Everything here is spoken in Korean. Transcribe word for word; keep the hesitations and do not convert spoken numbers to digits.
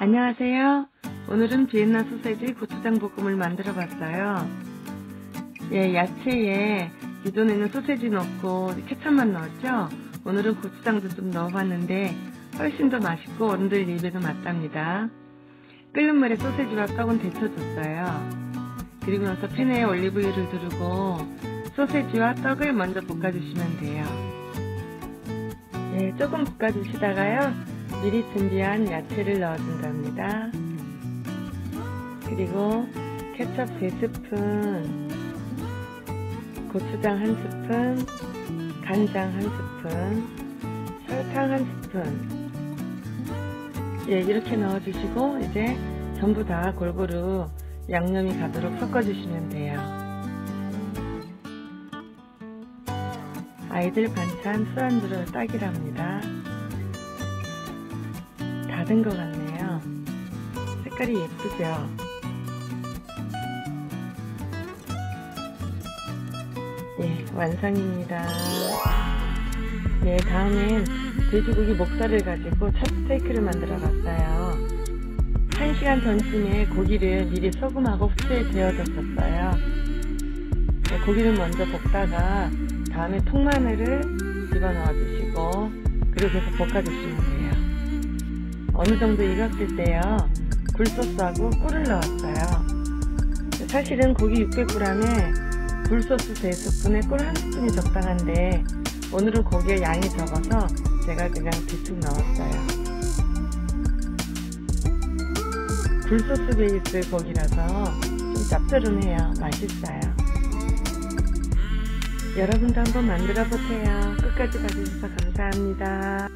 안녕하세요. 오늘은 비엔나 소세지 고추장 볶음을 만들어 봤어요. 예, 야채에 기존에는 소세지 넣고 케첩만 넣었죠. 오늘은 고추장도 좀 넣어봤는데 훨씬 더 맛있고 어른들 입에도 맞답니다. 끓는 물에 소세지와 떡은 데쳐줬어요. 그리고 나서 팬에 올리브유를 두르고 소세지와 떡을 먼저 볶아주시면 돼요. 예, 조금 볶아주시다가요. 미리 준비한 야채를 넣어준답니다. 그리고 케첩 세 스푼, 고추장 한 스푼, 간장 한 스푼, 설탕 한 스푼. 예, 이렇게 넣어주시고 이제 전부 다 골고루 양념이 가도록 섞어주시면 돼요. 아이들 반찬 술안주로 딱이랍니다. 다른 것 같네요. 색깔이 예쁘죠? 예, 완성입니다. 예, 다음엔 돼지고기 목살을 가지고 찹스테이크를 만들어 봤어요. 한 시간 전쯤에 고기를 미리 소금하고 후추에 데워뒀었어요. 예, 고기를 먼저 볶다가 다음에 통마늘을 집어넣어 주시고 그리고 계속 볶아주시면 돼요. 어느 정도 익었을 때요, 굴소스하고 꿀을 넣었어요. 사실은 고기 육백 그램에 굴소스 세 스푼에 꿀 한 스푼이 적당한데 오늘은 고기의 양이 적어서 제가 그냥 대충 넣었어요. 굴소스 베이스 고기라서 좀 짭조름해요. 맛있어요. 여러분도 한번 만들어 보세요. 끝까지 봐주셔서 감사합니다.